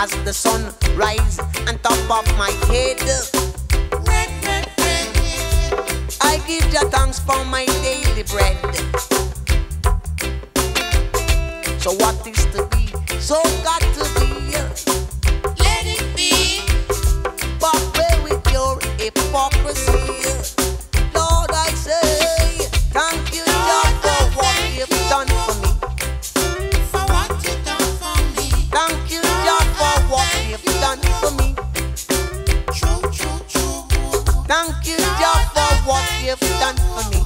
as the sun rise on top of my head. I give you thanks for my daily bread. So what is to be, so got to be. Let it be. But where with your hypocrisy? Lord, I say, thank you, Lord, for what you've done for me. For what you've done for me. Thank you, Lord, for what you've done for me. True, true, true. Thank you, Lord, for what you've done for me.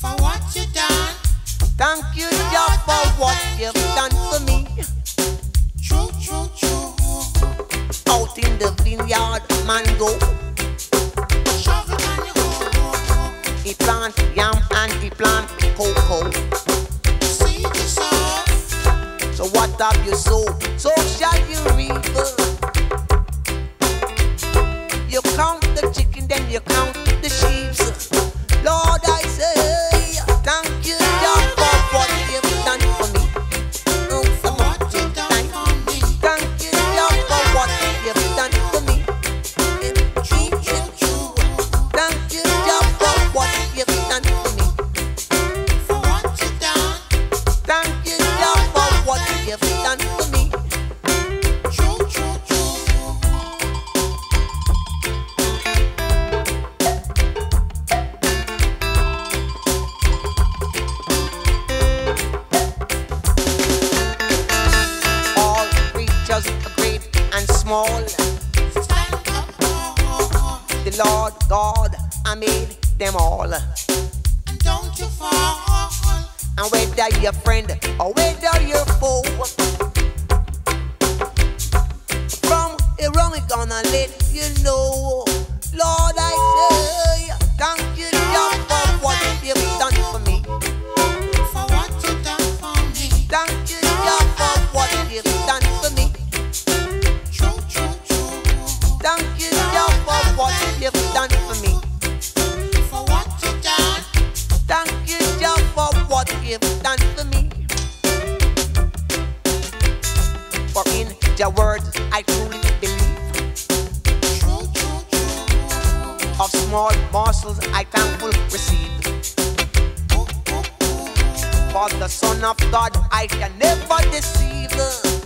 For what you've done. Thank you, Lord, for what you've done for me. True, true, true. Out in the vineyard, man go. He plant yam and he plant cocoa. See the soul. So what have you sown, so shall you reap. You count the chicken, then you count the sheep. Lord, I say, thank you, Lord, for what you've done for me. For what you've done for me. Thank you, Lord, for what you've done for me. True, true, true. Thank you, Lord, for what you've done for me. For what you've done. Thank you, Lord, for what you've done for me. True, true, true. All creatures, great and small, stand up. The Lord God, I made them all. And don't you fall. And whether you're friend or whether you're foe, from the wrong we're gonna let you know. Lord, I say, thank you, Lord, for what you've done for me. For what you've done for me. Thank you, Lord, for what you've done for me. True, true, true. Thank you, Lord, for what you've done for me. For what you've done. Thank you, Lord, for what you've done for me. For in your word I truly believe. True, true, true. Of small morsels I thankful receive. For the Son of God I can never deceive.